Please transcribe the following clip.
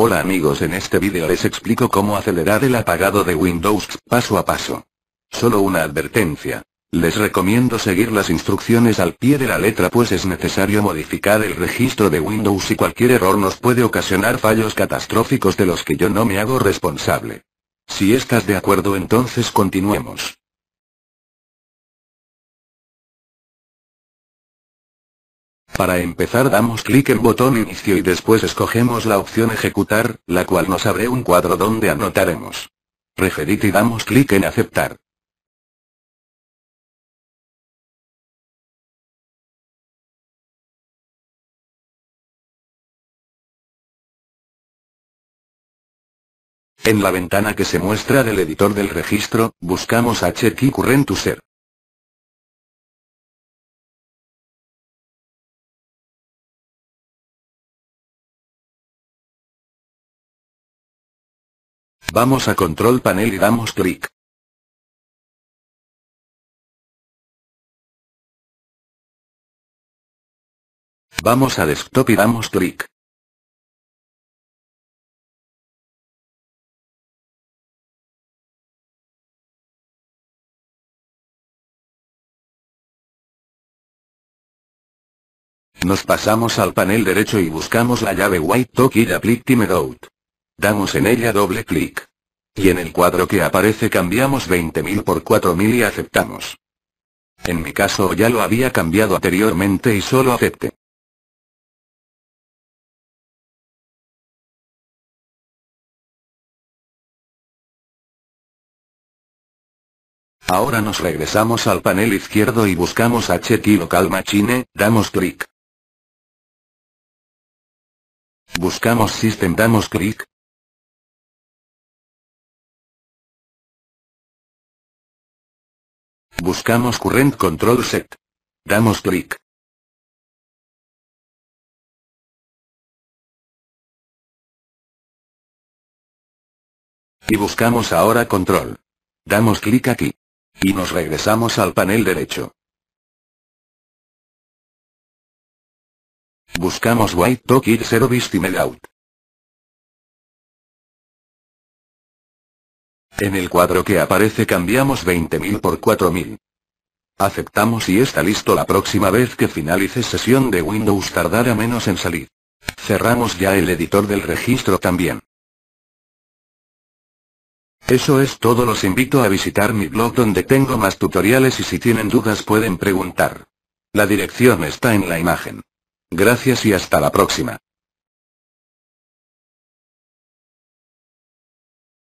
Hola amigos, en este vídeo les explico cómo acelerar el apagado de Windows paso a paso. Solo una advertencia. Les recomiendo seguir las instrucciones al pie de la letra, pues es necesario modificar el registro de Windows y cualquier error nos puede ocasionar fallos catastróficos de los que yo no me hago responsable. Si estás de acuerdo, entonces continuemos. Para empezar damos clic en botón inicio y después escogemos la opción ejecutar, la cual nos abre un cuadro donde anotaremos regedit y damos clic en aceptar. En la ventana que se muestra del editor del registro, buscamos HKEY CURRENT USER. Vamos a Control Panel y damos clic. Vamos a Desktop y damos clic. Nos pasamos al panel derecho y buscamos la llave WaitToKillServiceTimeout. Damos en ella doble clic. Y en el cuadro que aparece cambiamos 20.000 por 4.000 y aceptamos. En mi caso ya lo había cambiado anteriormente y solo acepté. Ahora nos regresamos al panel izquierdo y buscamos HKEY Local Machine, damos clic. Buscamos System, damos clic. Buscamos Current Control Set. Damos clic. Y buscamos ahora Control. Damos clic aquí. Y nos regresamos al panel derecho. Buscamos WaitToKillServiceTimeout. En el cuadro que aparece cambiamos 20.000 por 4.000. Aceptamos y está listo. La próxima vez que finalice sesión de Windows tardará menos en salir. Cerramos ya el editor del registro también. Eso es todo. Los invito a visitar mi blog donde tengo más tutoriales y si tienen dudas pueden preguntar. La dirección está en la imagen. Gracias y hasta la próxima.